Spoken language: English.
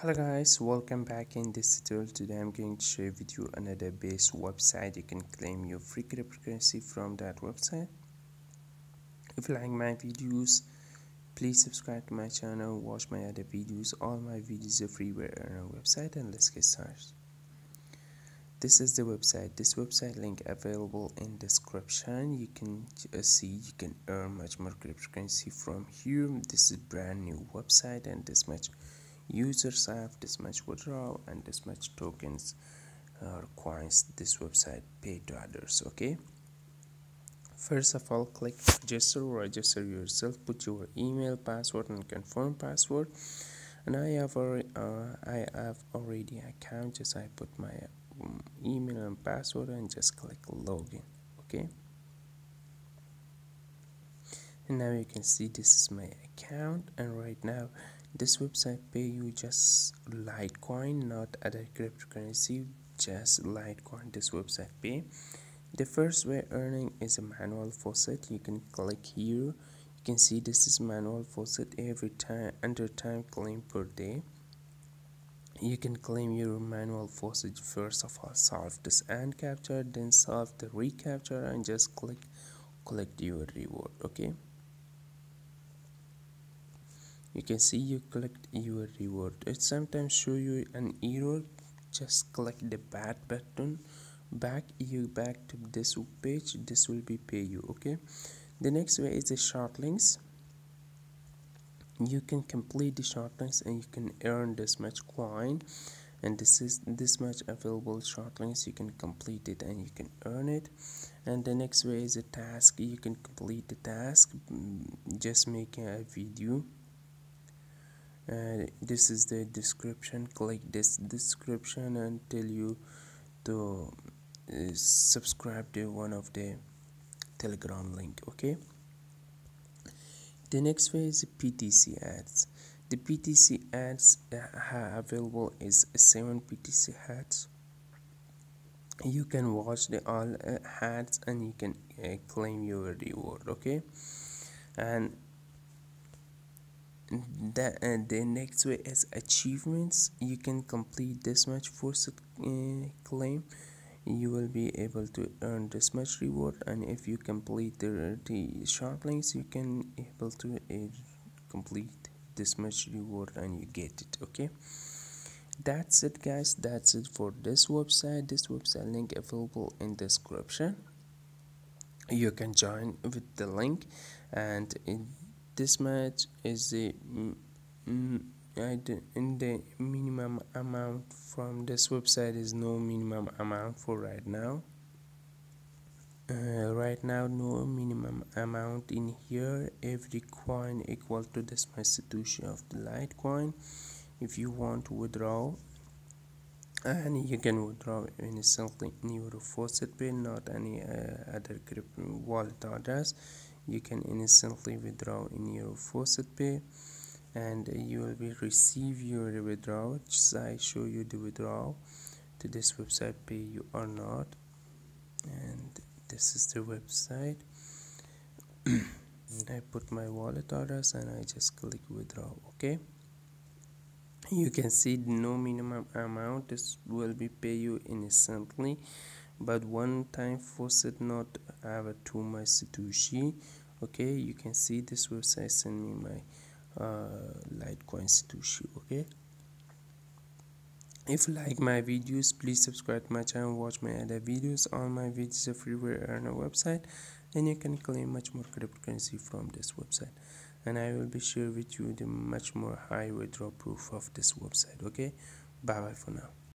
Hello guys, welcome back. In this tutorial today I'm going to share with you another base website you can claim your free cryptocurrency from that website. If you like my videos, please subscribe to my channel, watch my other videos. All my videos are free on our website, and let's get started. This is the website. This website link available in description. You can see you can earn much more cryptocurrency from here. This is brand new website, and this much users have, this much withdrawal, and this much tokens or coins this website pay to others. Okay, first of all, click register yourself, put your email, password, and confirm password. And I have already account, just I put my email and password and just click login. Okay, and now you can see this is my account. And right now this website pay you just Litecoin, not other cryptocurrency, just Litecoin. This website pay. The first way earning is a manual faucet. You can click here. You can see this is manual faucet. Every time under time claim per day, you can claim your manual faucet. First of all, solve this and capture, then solve the recapture, and just click collect your reward. Okay, you can see you collect your reward. It sometimes show you an error. Just click the back button, back to this page. This will be pay you. Okay, the next way is the short links. You can complete the short links and you can earn this much coin, and this is this much available short links. You can complete it and you can earn it. And the next way is a task. You can complete the task, just making a video. This is the description. Click this description and tell you to subscribe to one of the Telegram link. Okay, the next way is PTC ads. The PTC ads available is 7 PTC ads. You can watch the all ads and you can claim your reward. Okay, and the next way is achievements. You can complete this much faucet claim. You will be able to earn this much reward. And if you complete the short links, you can able to complete this much reward and you get it. Okay, that's it guys, that's it for this website. This website link available in description. You can join with the link. And in this match is the minimum amount from this website is no minimum amount for right now. No minimum amount in here. Every coin equal to this substitution of the Litecoin. If you want to withdraw, and you can withdraw in something new Faucetpay, not any other crypto wallet address. You can instantly withdraw in your Faucetpay, and you will be receive your withdrawal. Just I show you the withdrawal to this website pay you or not. And this is the website. I put my wallet address and I just click withdraw. Okay, you can see no minimum amount. This will be pay you instantly. But one time faucet not have too much satoshi. Okay, you can see this website send me my Litecoin satoshi. Okay, if you like my videos, please subscribe to my channel, watch my other videos. All my videos are freeware on our website, and you can claim much more cryptocurrency from this website. And I will be share with you the much more high withdraw proof of this website. Okay, bye bye for now.